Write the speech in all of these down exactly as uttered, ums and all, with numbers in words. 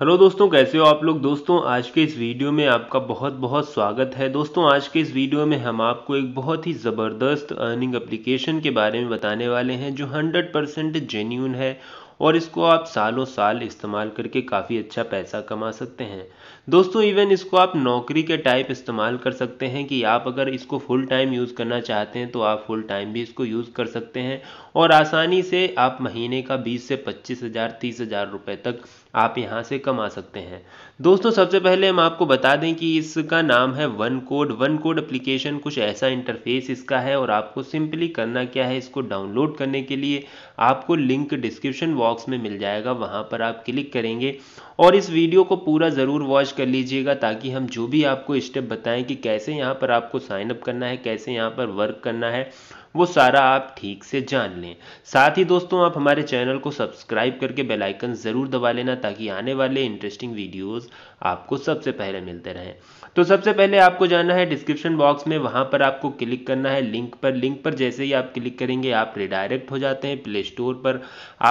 Hello दोस्तों, कैसे हो आप लोग। दोस्तों आज के इस वीडियो में आपका बहुत बहुत स्वागत है। दोस्तों आज के इस वीडियो में हम आपको एक बहुत ही ज़बरदस्त अर्निंग एप्लीकेशन के बारे में बताने वाले हैं जो हंड्रेड परसेंट जेन्युइन है और इसको आप सालों साल इस्तेमाल करके काफ़ी अच्छा पैसा कमा सकते हैं। दोस्तों इवन इसको आप नौकरी के टाइप इस्तेमाल कर सकते हैं कि आप अगर इसको फुल टाइम यूज़ करना चाहते हैं तो आप फुल टाइम भी इसको यूज़ कर सकते हैं और आसानी से आप महीने का बीस से पच्चीस हज़ार तीस हज़ार रुपये तक आप यहाँ से कमा सकते हैं। दोस्तों सबसे पहले हम आपको बता दें कि इसका नाम है one code. One code application कुछ ऐसा इंटरफेस इसका है और आपको सिंपली करना क्या है, इसको डाउनलोड करने के लिए आपको लिंक डिस्क्रिप्शन बॉक्स में मिल जाएगा, वहाँ पर आप क्लिक करेंगे और इस वीडियो को पूरा ज़रूर वॉच कर लीजिएगा ताकि हम जो भी आपको स्टेप बताएं कि कैसे यहाँ पर आपको साइन अप करना है, कैसे यहाँ पर वर्क करना है, वो सारा आप ठीक से जान लें। साथ ही दोस्तों आप हमारे चैनल को सब्सक्राइब करके बेल आइकन ज़रूर दबा लेना ताकि आने वाले इंटरेस्टिंग वीडियोस आपको सबसे पहले मिलते रहें। तो सबसे पहले आपको जाना है डिस्क्रिप्शन बॉक्स में, वहाँ पर आपको क्लिक करना है लिंक पर। लिंक पर जैसे ही आप क्लिक करेंगे आप रिडायरेक्ट हो जाते हैं प्ले स्टोर पर।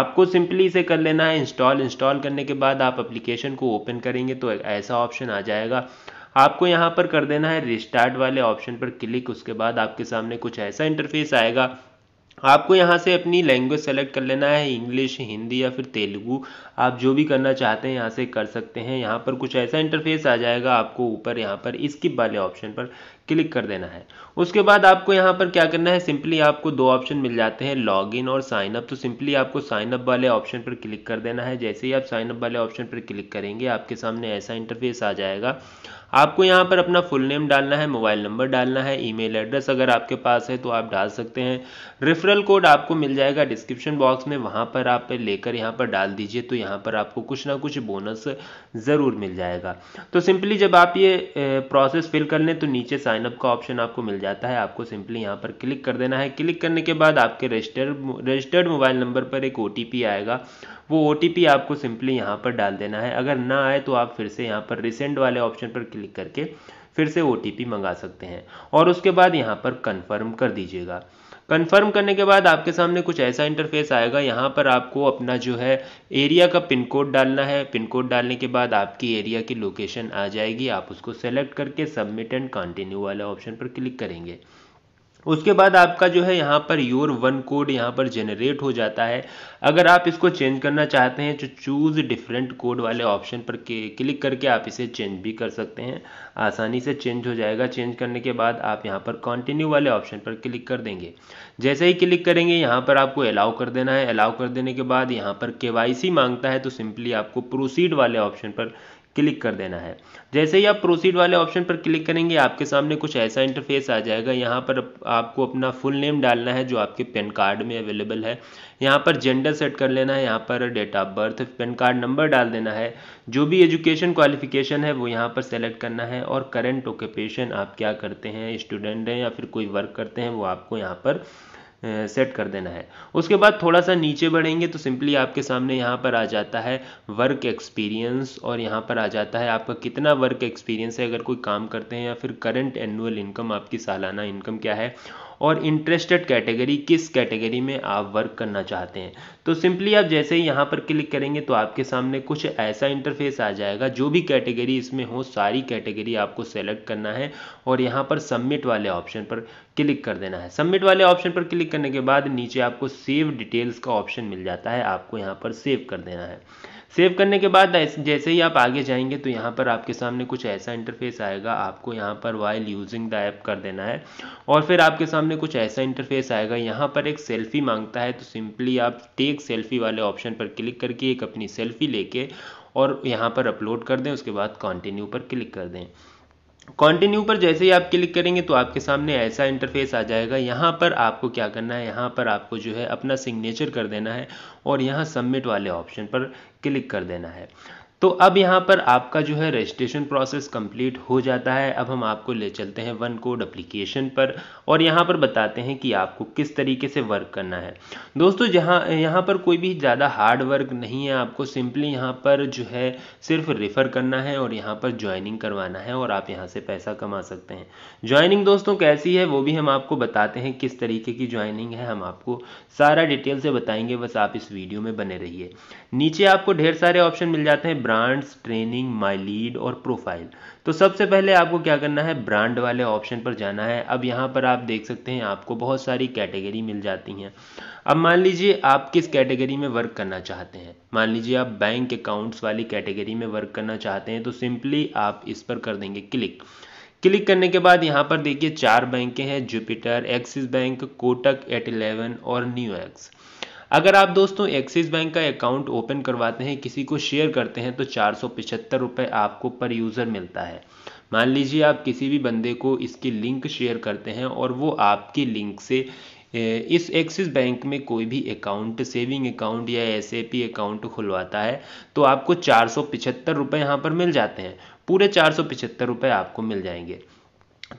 आपको सिंपली इसे कर लेना है इंस्टॉल। इंस्टॉल करने के बाद आप एप्लीकेशन को ओपन करेंगे तो ऐसा ऑप्शन आ जाएगा, आपको यहाँ पर कर देना है रिस्टार्ट वाले ऑप्शन पर क्लिक। उसके बाद आपके सामने कुछ ऐसा इंटरफेस आएगा, आपको यहाँ से अपनी लैंग्वेज सेलेक्ट कर लेना है, इंग्लिश, हिंदी या फिर तेलुगू, आप जो भी करना चाहते हैं यहाँ से कर सकते हैं। यहाँ पर कुछ ऐसा इंटरफेस आ जाएगा, आपको ऊपर यहाँ पर स्किप वाले ऑप्शन पर क्लिक कर देना है। उसके बाद आपको यहाँ पर क्या करना है, सिंपली आपको दो ऑप्शन मिल जाते हैं, लॉगिन और साइन अप। तो सिंपली आपको साइन अप वाले ऑप्शन पर क्लिक कर देना है। जैसे ही आप साइन अप वाले ऑप्शन पर क्लिक करेंगे आपके सामने ऐसा इंटरफेस आ जाएगा, आपको यहाँ पर अपना फुल नेम डालना है, मोबाइल नंबर डालना है, ईमेल एड्रेस अगर आपके पास है तो आप डाल सकते हैं। रेफरल कोड आपको मिल जाएगा डिस्क्रिप्शन बॉक्स में, वहाँ पर आप लेकर यहाँ पर डाल दीजिए तो यहाँ पर आपको कुछ ना कुछ बोनस ज़रूर मिल जाएगा। तो सिंपली जब आप ये प्रोसेस फिल कर लें तो नीचे साइन अप का ऑप्शन आपको मिल जाता है, आपको सिंपली यहाँ पर क्लिक कर देना है। क्लिक करने के बाद आपके रजिस्टर्ड रजिस्टर्ड मोबाइल नंबर पर एक ओ टी पी आएगा, वो ओ टी पी आपको सिंपली यहाँ पर डाल देना है। अगर ना आए तो आप फिर से यहाँ पर रिसेंट वाले ऑप्शन पर क्लिक करके फिर से ओ टी पी मंगा सकते हैं और उसके बाद यहाँ पर कन्फर्म कर दीजिएगा। कन्फर्म करने के बाद आपके सामने कुछ ऐसा इंटरफेस आएगा, यहाँ पर आपको अपना जो है एरिया का पिन कोड डालना है। पिन कोड डालने के बाद आपकी एरिया की लोकेशन आ जाएगी, आप उसको सेलेक्ट करके सबमिट एंड कंटिन्यू वाले ऑप्शन पर क्लिक करेंगे। उसके बाद आपका जो है यहाँ पर योर वन कोड यहाँ पर जनरेट हो जाता है। अगर आप इसको चेंज करना चाहते हैं तो चूज़ डिफरेंट कोड वाले ऑप्शन पर क्लिक करके आप इसे चेंज भी कर सकते हैं, आसानी से चेंज हो जाएगा। चेंज करने के बाद आप यहाँ पर कंटिन्यू वाले ऑप्शन पर क्लिक कर देंगे। जैसे ही क्लिक करेंगे यहाँ पर आपको अलाउ कर देना है। अलाउ कर देने के बाद यहाँ पर केवाईसी मांगता है तो सिंपली आपको प्रोसीड वाले ऑप्शन पर क्लिक कर देना है। जैसे ही आप प्रोसीड वाले ऑप्शन पर क्लिक करेंगे आपके सामने कुछ ऐसा इंटरफेस आ जाएगा, यहाँ पर आपको अपना फुल नेम डालना है जो आपके पैन कार्ड में अवेलेबल है, यहाँ पर जेंडर सेट कर लेना है, यहाँ पर date of birth, PAN card number डाल देना है, जो भी एजुकेशन क्वालिफिकेशन है वो यहाँ पर सेलेक्ट करना है और करेंट ऑक्यूपेशन आप क्या करते हैं, स्टूडेंट हैं या फिर कोई वर्क करते हैं, वो आपको यहाँ पर सेट कर देना है। उसके बाद थोड़ा सा नीचे बढ़ेंगे तो सिंपली आपके सामने यहाँ पर आ जाता है वर्क एक्सपीरियंस और यहाँ पर आ जाता है आपका कितना वर्क एक्सपीरियंस है, अगर कोई काम करते हैं, या फिर करंट एनुअल इनकम, आपकी सालाना इनकम क्या है, और इंटरेस्टेड कैटेगरी, किस कैटेगरी में आप वर्क करना चाहते हैं। तो सिंपली आप जैसे ही यहाँ पर क्लिक करेंगे तो आपके सामने कुछ ऐसा इंटरफेस आ जाएगा, जो भी कैटेगरी इसमें हो सारी कैटेगरी आपको सेलेक्ट करना है और यहाँ पर सबमिट वाले ऑप्शन पर क्लिक कर देना है। सबमिट वाले ऑप्शन पर क्लिक करने के बाद नीचे आपको सेव डिटेल्स का ऑप्शन मिल जाता है, आपको यहाँ पर सेव कर देना है। सेव करने के बाद जैसे ही आप आगे जाएंगे तो यहाँ पर आपके सामने कुछ ऐसा इंटरफेस आएगा, आपको यहाँ पर वाइल यूजिंग द ऐप कर देना है और फिर आपके सामने कुछ ऐसा इंटरफेस आएगा, यहाँ पर एक सेल्फी मांगता है तो सिंपली आप टेक सेल्फी वाले ऑप्शन पर क्लिक करके एक अपनी सेल्फी लेके और यहाँ पर अपलोड कर दें। उसके बाद कंटिन्यू पर क्लिक कर दें। कंटिन्यू पर जैसे ही आप क्लिक करेंगे तो आपके सामने ऐसा इंटरफेस आ जाएगा, यहाँ पर आपको क्या करना है, यहाँ पर आपको जो है अपना सिग्नेचर कर देना है और यहाँ सबमिट वाले ऑप्शन पर क्लिक कर देना है। तो अब यहाँ पर आपका जो है रजिस्ट्रेशन प्रोसेस कंप्लीट हो जाता है। अब हम आपको ले चलते हैं वन कोड एप्लीकेशन पर और यहाँ पर बताते हैं कि आपको किस तरीके से वर्क करना है। दोस्तों जहाँ यहाँ पर कोई भी ज़्यादा हार्ड वर्क नहीं है, आपको सिंपली यहाँ पर जो है सिर्फ रेफ़र करना है और यहाँ पर ज्वाइनिंग करवाना है और आप यहाँ से पैसा कमा सकते हैं। ज्वाइनिंग दोस्तों कैसी है वो भी हम आपको बताते हैं, किस तरीके की ज्वाइनिंग है हम आपको सारा डिटेल से बताएँगे, बस आप इस वीडियो में बने रहिए। नीचे आपको ढेर सारे ऑप्शन मिल जाते हैं, ब्रांड्स, ट्रेनिंग, माई लीड और प्रोफाइल। तो सबसे पहले आपको क्या करना है, ब्रांड वाले ऑप्शन पर जाना है। अब यहाँ पर आप देख सकते हैं आपको बहुत सारी कैटेगरी मिल जाती हैं। अब मान लीजिए आप किस कैटेगरी में वर्क करना चाहते हैं, मान लीजिए आप बैंक अकाउंट्स वाली कैटेगरी में वर्क करना चाहते हैं, तो सिंपली आप इस पर कर देंगे क्लिक। क्लिक करने के बाद यहाँ पर देखिए चार बैंकें हैं, Jupiter, Axis bank, Kotak eight eleven और न्यू एक्स। अगर आप दोस्तों एक्सिस बैंक का अकाउंट ओपन करवाते हैं, किसी को शेयर करते हैं, तो चार सौ पचहत्तर रुपये आपको पर यूज़र मिलता है। मान लीजिए आप किसी भी बंदे को इसकी लिंक शेयर करते हैं और वो आपकी लिंक से इस एक्सिस बैंक में कोई भी अकाउंट, सेविंग अकाउंट या एसएपी अकाउंट खुलवाता है, तो आपको चार सौ पचहत्तर रुपये यहाँ पर मिल जाते हैं। पूरे चार सौ पचहत्तर रुपये आपको मिल जाएंगे।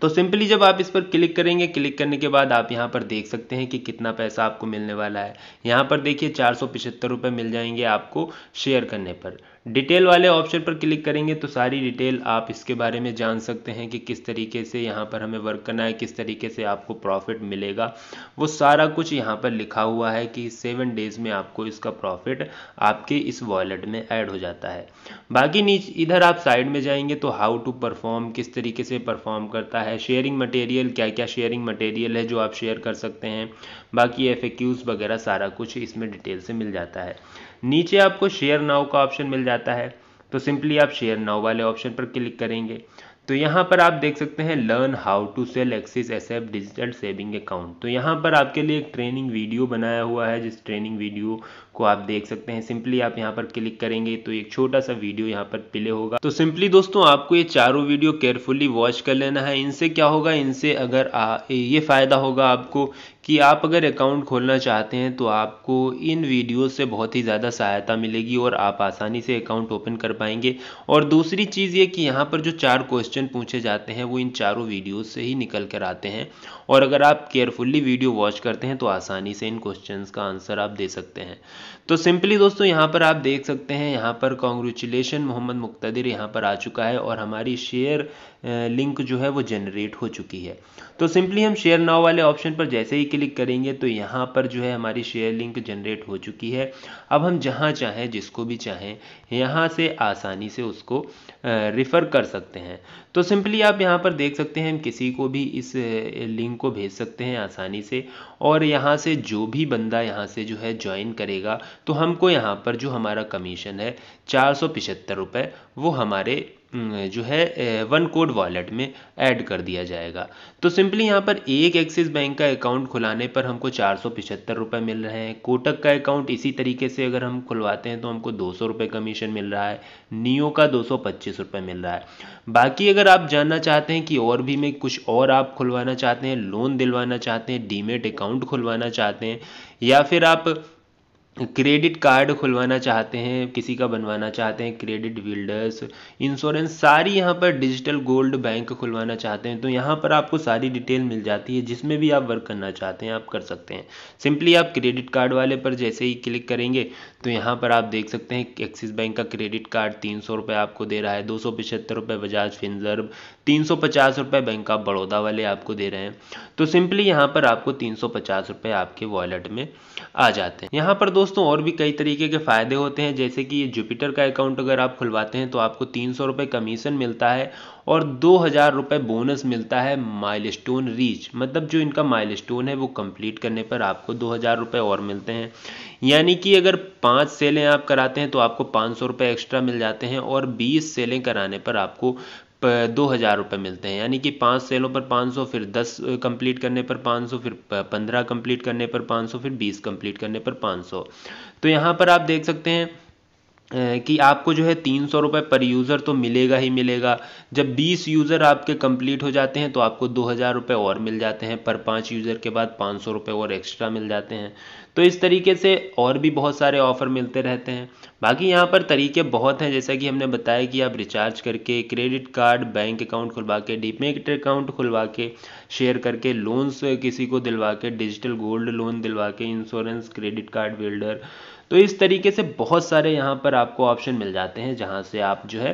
तो सिंपली जब आप इस पर क्लिक करेंगे, क्लिक करने के बाद आप यहाँ पर देख सकते हैं कि कितना पैसा आपको मिलने वाला है। यहाँ पर देखिए चार सौ पचहत्तर रुपये मिल जाएंगे आपको शेयर करने पर। डिटेल वाले ऑप्शन पर क्लिक करेंगे तो सारी डिटेल आप इसके बारे में जान सकते हैं कि किस तरीके से यहाँ पर हमें वर्क करना है, किस तरीके से आपको प्रॉफिट मिलेगा, वो सारा कुछ यहाँ पर लिखा हुआ है कि सेवन डेज़ में आपको इसका प्रॉफिट आपके इस वॉलेट में ऐड हो जाता है। बाकी नीचे इधर आप साइड में जाएंगे तो हाउ टू परफॉर्म, किस तरीके से परफॉर्म करता है, शेयरिंग मटेरियल, क्या क्या शेयरिंग मटेरियल है जो आप शेयर कर सकते हैं, बाकी एफ ए क्यूज़ वगैरह सारा कुछ इसमें डिटेल से मिल जाता है। नीचे आपको शेयर नाउ का ऑप्शन मिल जाता है, तो सिंपली आप शेयर नाउ वाले ऑप्शन पर क्लिक करेंगे तो यहाँ पर आप देख सकते हैं learn how to sell Axis SF digital saving account. तो यहाँ पर आपके लिए एक ट्रेनिंग वीडियो बनाया हुआ है, जिस ट्रेनिंग वीडियो को आप देख सकते हैं। सिंपली आप यहाँ पर क्लिक करेंगे तो एक छोटा सा वीडियो यहाँ पर प्ले होगा। तो सिंपली दोस्तों आपको ये चारों वीडियो केयरफुली वॉच कर लेना है। इनसे क्या होगा, इनसे अगर आ, ये फ़ायदा होगा आपको कि आप अगर अकाउंट खोलना चाहते हैं तो आपको इन वीडियो से बहुत ही ज़्यादा सहायता मिलेगी और आप आसानी से अकाउंट ओपन कर पाएंगे। और दूसरी चीज़ ये कि यहाँ पर जो चार क्वेश्चन पूछे जाते हैं वो इन चारों वीडियो से ही निकल कर आते हैं और अगर आप केयरफुली वीडियो वॉच करते हैं तो आसानी से इन क्वेश्चंस का आंसर आप दे सकते हैं। तो सिंपली दोस्तों यहाँ पर आप देख सकते हैं, यहाँ पर कॉन्ग्रेचुलेशन मोहम्मद मुक्तदिर यहाँ पर आ चुका है और हमारी शेयर लिंक जो है वो जनरेट हो चुकी है। तो सिंपली हम शेयर नाउ वाले ऑप्शन पर जैसे ही क्लिक करेंगे तो यहाँ पर जो है हमारी शेयर लिंक जनरेट हो चुकी है। अब हम जहाँ चाहें, जिसको भी चाहें, यहाँ से आसानी से उसको रिफ़र कर सकते हैं। तो सिंपली आप यहाँ पर देख सकते हैं, हम किसी को भी इस लिंक को भेज सकते हैं आसानी से और यहाँ से जो भी बंदा यहाँ से जो है ज्वाइन करेगा तो हमको यहाँ पर जो हमारा कमीशन है चार सौ पचहत्तर रुपये वो हमारे जो है वन कोड वॉलेट में ऐड कर दिया जाएगा। तो सिंपली यहाँ पर एक एक्सिस बैंक का अकाउंट खुलाने पर हमको चार सौ पचहत्तर रुपये मिल रहे हैं। कोटक का अकाउंट इसी तरीके से अगर हम खुलवाते हैं तो हमको दो सौ रुपये कमीशन मिल रहा है, नियो का दो सौ पच्चीस रुपये मिल रहा है। बाकी अगर आप जानना चाहते हैं कि और भी में कुछ और आप खुलवाना चाहते हैं, लोन दिलवाना चाहते हैं, डीमेट अकाउंट खुलवाना चाहते हैं या फिर आप क्रेडिट कार्ड खुलवाना चाहते हैं, किसी का बनवाना चाहते हैं, क्रेडिट बिल्डर्स, इंश्योरेंस, सारी यहाँ पर डिजिटल गोल्ड बैंक खुलवाना चाहते हैं, तो यहाँ पर आपको सारी डिटेल मिल जाती है। जिसमें भी आप वर्क करना चाहते हैं आप कर सकते हैं। सिंपली आप क्रेडिट कार्ड वाले पर जैसे ही क्लिक करेंगे तो यहाँ पर आप देख सकते हैं एक्सिस बैंक का क्रेडिट कार्ड तीन सौ रुपये आपको दे रहा है, दो सौ पचहत्तर रुपये बजाज फिनजर्व, तीन सौ पचास रुपये बैंक ऑफ बड़ौदा वाले आपको दे रहे हैं। तो सिंपली यहाँ पर आपको तीन सौ पचास रुपये आपके वॉलेट में आ जाते हैं। यहाँ पर दोस्तों और भी कई तरीके के फ़ायदे होते हैं, जैसे कि ये जुपिटर का अकाउंट अगर आप खुलवाते हैं तो आपको तीन सौ रुपये कमीशन मिलता है और दो हज़ार रुपये बोनस मिलता है माइलस्टोन रीच, मतलब जो इनका माइलस्टोन है वो कंप्लीट करने पर आपको दो हज़ार रुपये और मिलते हैं। यानी कि अगर पाँच सेलें आप कराते हैं तो आपको पाँच सौ रुपये एक्स्ट्रा मिल जाते हैं और बीस सेलें कराने पर आपको दो हज़ार रुपये मिलते हैं। यानी कि पाँच सेलों पर पाँच सौ, फिर दस कंप्लीट करने पर पाँच सौ, फिर पंद्रह कंप्लीट करने पर पाँच सौ, फिर बीस कंप्लीट करने पर पाँच सौ। तो यहाँ पर आप देख सकते हैं कि आपको जो है तीन सौ रुपये पर यूज़र तो मिलेगा ही मिलेगा। जब बीस यूज़र आपके कंप्लीट हो जाते हैं तो आपको दो हज़ार रुपये और मिल जाते हैं, पर पाँच यूज़र के बाद पाँच सौ रुपये और एक्स्ट्रा मिल जाते हैं। तो इस तरीके से और भी बहुत सारे ऑफ़र मिलते रहते हैं। बाकी यहाँ पर तरीके बहुत हैं, जैसा कि हमने बताया कि आप रिचार्ज करके, क्रेडिट कार्ड, बैंक अकाउंट खुलवा के, डीमेट अकाउंट खुलवा के, शेयर करके, लोन्स किसी को दिलवा के, डिजिटल गोल्ड लोन दिलवा के, इंश्योरेंस, क्रेडिट कार्ड बिल्डर। तो इस तरीके से बहुत सारे यहाँ पर आपको ऑप्शन मिल जाते हैं जहाँ से आप जो है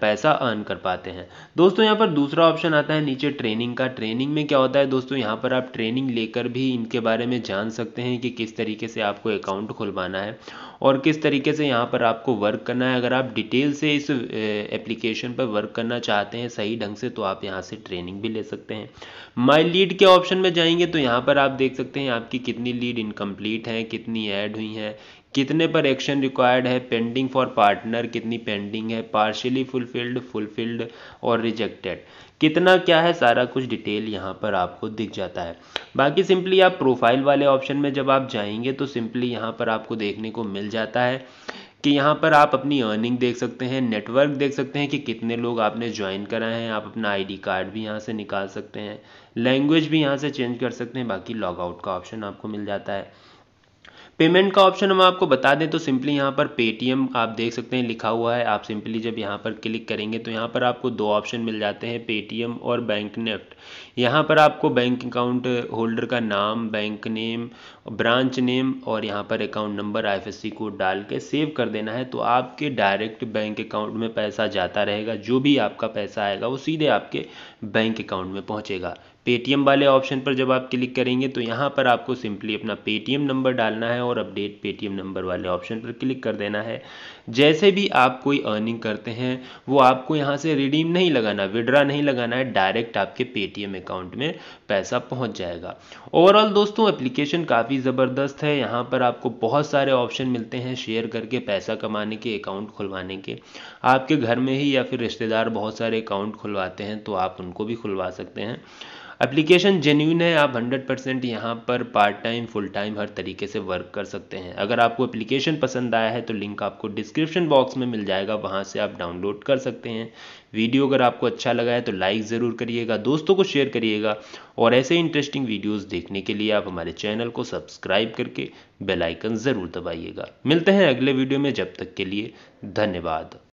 पैसा अर्न कर पाते हैं। दोस्तों यहाँ पर दूसरा ऑप्शन आता है नीचे ट्रेनिंग का। ट्रेनिंग में क्या होता है दोस्तों, यहाँ पर आप ट्रेनिंग लेकर भी इनके बारे में जान सकते हैं कि किस तरीके से आपको अकाउंट खुलवाना है और किस तरीके से यहाँ पर आपको वर्क करना है। अगर आप डिटेल से इस एप्लीकेशन पर वर्क करना चाहते हैं सही ढंग से तो आप यहाँ से ट्रेनिंग भी ले सकते हैं। माई लीड के ऑप्शन में जाएंगे तो यहाँ पर आप देख सकते हैं आपकी कितनी लीड इनकम्प्लीट है, कितनी ऐड हुई है, कितने पर एक्शन रिक्वायर्ड है, पेंडिंग फॉर पार्टनर कितनी पेंडिंग है, पार्शियली फुलफिल्ड, फुलफिल्ड और रिजेक्टेड, कितना क्या है, सारा कुछ डिटेल यहाँ पर आपको दिख जाता है। बाकी सिंपली आप प्रोफाइल वाले ऑप्शन में जब आप जाएंगे तो सिंपली यहाँ पर आपको देखने को मिल जाता है कि यहाँ पर आप अपनी अर्निंग देख सकते हैं, नेटवर्क देख सकते हैं कि कितने लोग आपने ज्वाइन कराए हैं, आप अपना आईडी कार्ड भी यहाँ से निकाल सकते हैं, लैंग्वेज भी यहाँ से चेंज कर सकते हैं। बाकी लॉगआउट का ऑप्शन आपको मिल जाता है। पेमेंट का ऑप्शन हम आपको बता दें तो सिंपली यहाँ पर पेटीएम आप देख सकते हैं लिखा हुआ है। आप सिंपली जब यहाँ पर क्लिक करेंगे तो यहाँ पर आपको दो ऑप्शन मिल जाते हैं, पेटीएम और बैंक नेफ्ट। यहाँ पर आपको बैंक अकाउंट होल्डर का नाम, बैंक नेम, ब्रांच नेम और यहाँ पर account number I F S C code डाल के सेव कर देना है, तो आपके डायरेक्ट बैंक अकाउंट में पैसा जाता रहेगा। जो भी आपका पैसा आएगा वो सीधे आपके बैंक अकाउंट में पहुँचेगा। पेटीएम वाले ऑप्शन पर जब आप क्लिक करेंगे तो यहाँ पर आपको सिंपली अपना पेटीएम नंबर डालना है और अपडेट पेटीएम नंबर वाले ऑप्शन पर क्लिक कर देना है। जैसे भी आप कोई अर्निंग करते हैं वो आपको यहाँ से रिडीम नहीं लगाना, विड्रा नहीं लगाना है, डायरेक्ट आपके पेटीएम अकाउंट में पैसा पहुँच जाएगा। ओवरऑल दोस्तों एप्लीकेशन काफ़ी ज़बरदस्त है, यहाँ पर आपको बहुत सारे ऑप्शन मिलते हैं शेयर करके पैसा कमाने के, अकाउंट खुलवाने के। आपके घर में ही या फिर रिश्तेदार बहुत सारे अकाउंट खुलवाते हैं तो आप उनको भी खुलवा सकते हैं। एप्लीकेशन जेन्युइन है, आप हंड्रेड परसेंट यहाँ पर पार्ट टाइम, फुल टाइम हर तरीके से वर्क कर सकते हैं। अगर आपको एप्लीकेशन पसंद आया है तो लिंक आपको डिस्क्रिप्शन बॉक्स में मिल जाएगा, वहाँ से आप डाउनलोड कर सकते हैं। वीडियो अगर आपको अच्छा लगा है तो लाइक ज़रूर करिएगा, दोस्तों को शेयर करिएगा और ऐसे इंटरेस्टिंग वीडियोज़ देखने के लिए आप हमारे चैनल को सब्सक्राइब करके बेल आइकन ज़रूर दबाइएगा। मिलते हैं अगले वीडियो में, जब तक के लिए धन्यवाद।